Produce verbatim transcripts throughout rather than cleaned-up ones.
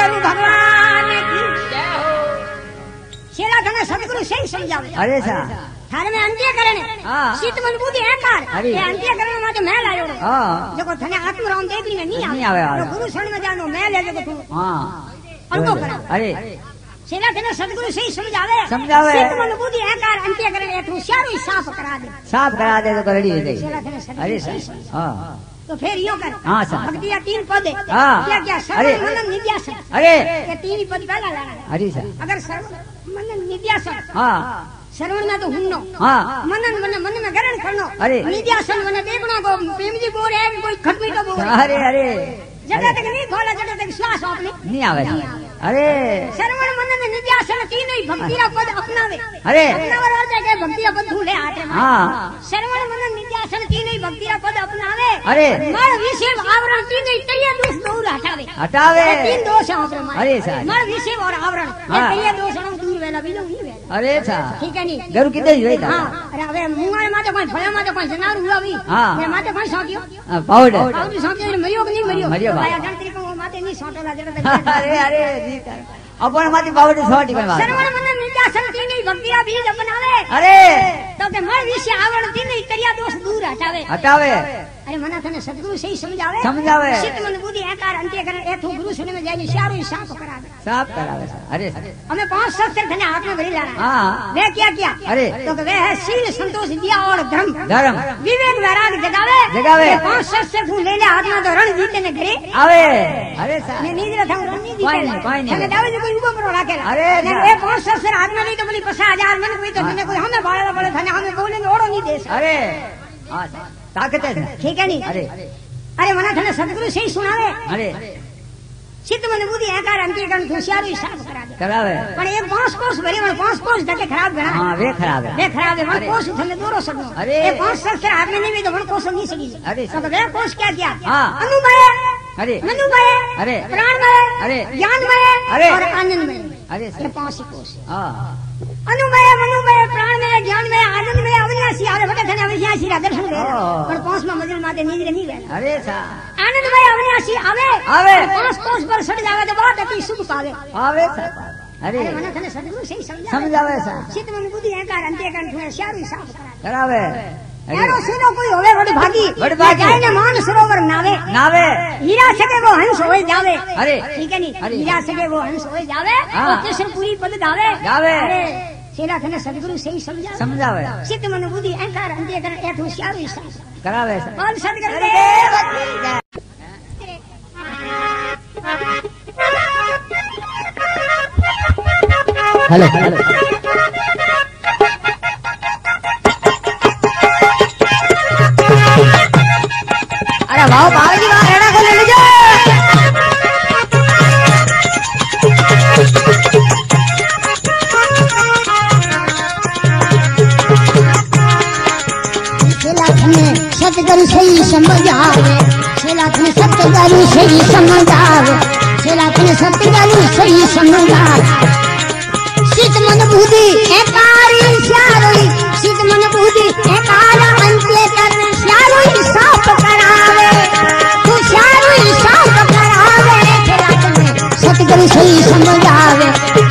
करूं भगवान की जय हो। शेरा गंगा सतगुरु से ही समझावे। अरे सा थारे में अंत्य करने शीत मजबूती है कार ये अंत्य करने में तो मैं लायो देखो थाने आत्म राम देख ली नहीं आवे तो गुरु शरण में जानो मैं ले देखो तू हां अनको करा। अरे सेना के सदगुरु से ही समझावे समझावे सिद्ध मनुबुद्धि अहंकार अंत्य करने एक होशियार ही साफ करा दे साफ करा दे तो रेडी हो जाए। अरे सर हां तो फिर यो कर हां सर भक्तिया तीन पद है क्या क्या सर्व मनन निध्यासन। अरे ये तीन पद पहला लाना। अरे सर अगर सर्व मनन निध्यासन हां सर्वण में तो हुन्नो हां मनन मन मन में ग्रहण करनो। अरे निध्यासन मन देखना को प्रेम जी बोल है कोई खटमी तो बोल। अरे अरे जगह तक नहीं खोला जगह तक श्वास आपने नहीं आवे। अरे श्रवण मनन निध्यासन तीनों ही भक्ति का पद अपनावे। अरे अपनावर हो जाए भक्ति का पद भूले आते हैं। श्रवण मनन निध्यासन तीनों ही भक्ति का पद अपनावे। अरे मर विषेव आवरण तीनों ही तैया दोष दूर हटावे हटावे तीन दोष हैं आपने। अरे मर विषेव और आवरण तैया दोष हम दूर वेला बिलो ही वेला। अरे ठीक है नहीं गरु कितने ही वेला। अरे अबे मुंगार माता कौन फला माता कौन जनार हुआ भी मेरे माता कौन सौंकियो पाउडर पाउडर सौंकियो मरियो नहीं मरियो अपन माती बावड़ी सोटी बनवा सर्वण मनन निध्यासन तीनों भक्तिया बीज अपनावे। अरे तो के मर विषय आवरण तीनों तरिया दोष दूर हटावे हटावे। अरे मना थाने सदगुरु से ही समझावे समझावे सिद्ध मन बुद्धि आकार अंत्य करन एथो गुरु सुने में जाई सारो साफ करावे साफ करावे। अरे हमें पांच सत्य थाने हाथ में भरी लाना हां वे क्या क्या। अरे तो के वे है शील संतोष दिया और धर्म धर्म विवेक वैराग जगावे जगावे ये पांच सत्य तू ले ले हाथ में तो रण जीते ने घरे आवे। अरे सा मैं नींद रखा रण नहीं जीते कोई नहीं थाने दावे कोई ऊपर पर राखे। अरे ये पांच सत्य हाथ में नहीं तो बोली पचास हज़ार मन कोई तो थाने कोई हमें बाड़ा पड़े थाने हमें बोलेंगे ओड़ो नहीं दे। अरे हां ताकत है ठीक है नहीं। अरे अरे मना थाने सदगुरु से ही सुनावे। अरे सिद्ध मन बुद्धि आकार अंत्य करन होशियार ही साफ करा दे करावे पण एक पांच कोस भरी वन पांच कोस धके खराब गणा हां वे खराब है वे खराब है वन कोस थने दोरो सको। अरे एक पांच सर से आगे नहीं भी तो वन कोस नहीं सकी। अरे सब वे कोस क्या क्या हां अनुमय। अरे अनुमय अरे प्राणमय अरे ज्ञानमय अरे और आनंदमय। अरे ये पांच ही कोस हां अनुमय मनुमय प्राणमय ज्ञानमय आनंदमय अविनाशी आरे बटे थाने अविनाशी रा दर्शन दे पर पांच में मजल माते नींद नहीं वे। अरे सा आनंदमय अविनाशी आवे आवे पांच पांच पर सड़ जावे तो बहुत अति सुख पावे आवे सा। अरे मने थाने सदगुरु से ही समझावे समझावे सा चित्त मन बुद्धि अहंकार अंत्य करन थाने सारू साफ करावे एरो सीनो कोई होवे बड़ी भागी बड़ी भागी जाए ने मान सरोवर नावे नावे हीरा सके वो हंस होए जावे। अरे ठीक है नहीं हीरा सके वो हंस होए जावे और कृष्णपुरी पद दावे गावे। अरे सेरा थाने सदगुरु से ही समझावे समझावे चित्त मन बुद्धि अहंकार अंत्य करन एथ होशियार ही करावे और सदगुरु देव की जय। हेलो हेलो आओ बाबा जी वहां रेड़ा को ले ले जाओ। सेलाथ में सतगुरु से ही समझावे सेलाथ में सतगुरु से ही समझावे सेलाथ में सतगुरु से ही समझावे सिद्ध मन बुद्धि एकार इशारोई सिद्ध मन बुद्धि एकार अंतले कर शारोई साफ करावे सतगुरु से ही समझावे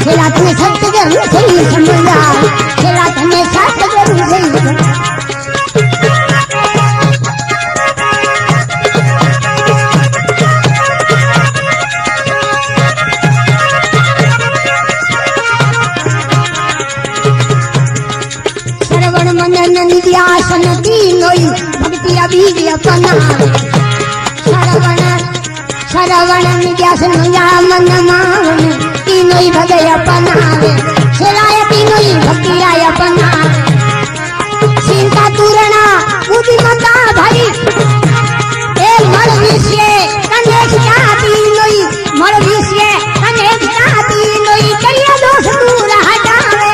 सेलाथ में सतगुरु से ही समझावे सेलाथ में सतगुरु से ही श्रवण मनन निध्यासन तीनों ही भक्ति बीज अपनावे श्रवण श्रवण निध्यासन मन मावन तीनों ही भगय अपनावे सेराय तीनों ही भक्तियाय अपनावे चिंता तुरना बुद्धिमता भरी ए मर विषय कनेक का तीनों ही मर विषय कनेक का तीनों ही करिया दोष दूर हटावे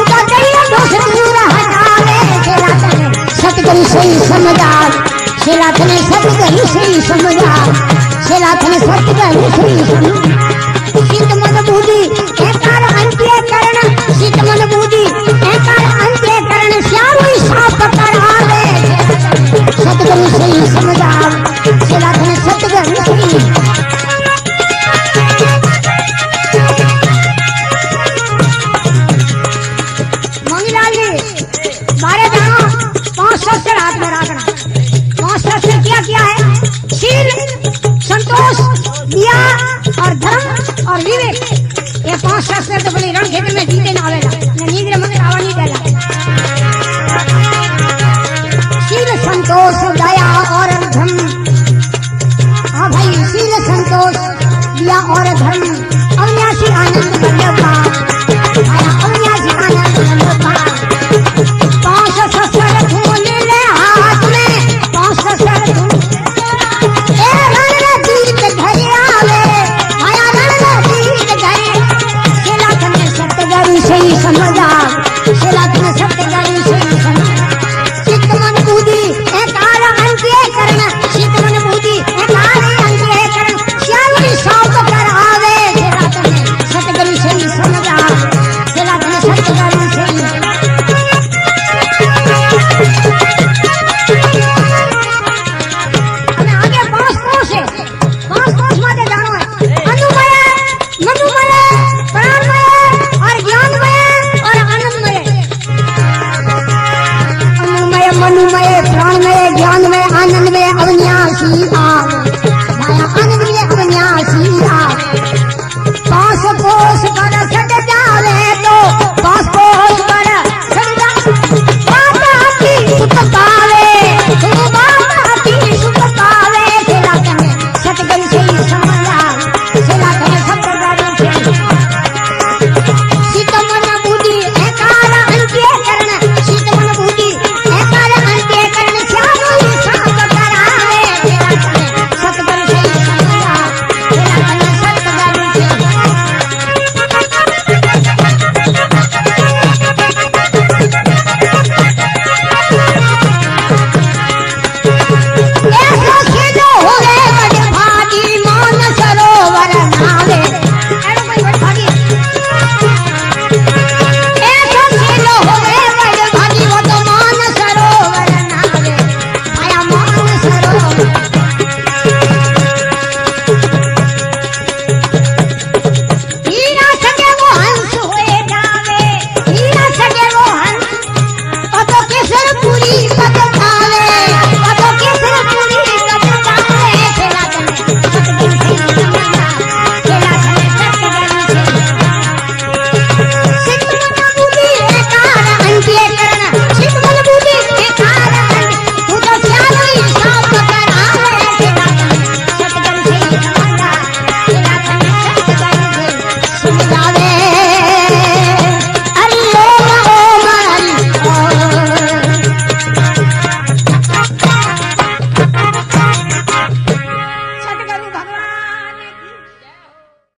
उठा करिया दोष दूर हटावे सेरातने सतगुरु से ही समझावे सेरातने सतगुरु से ही समझावे सेलाथ में सतगुरु से ही समझावे सिद्ध मन बुद्धि एकार अंत्य करन सिद्ध मन बुद्धि एकार अंत्य करन सारू साफ करावे सतगुरु से ही समझावे सेलाथ में सतगुरु से ही और धर्म और विवेक, ये पांच शास्त्र तो बोले रण क्षेत्र में जीते ना आवेला, न नींद में आवानी देला। शील संतोष दया और धर्म, हाँ भाई शील संतोष दया और धर्म अविनाशी आनंद।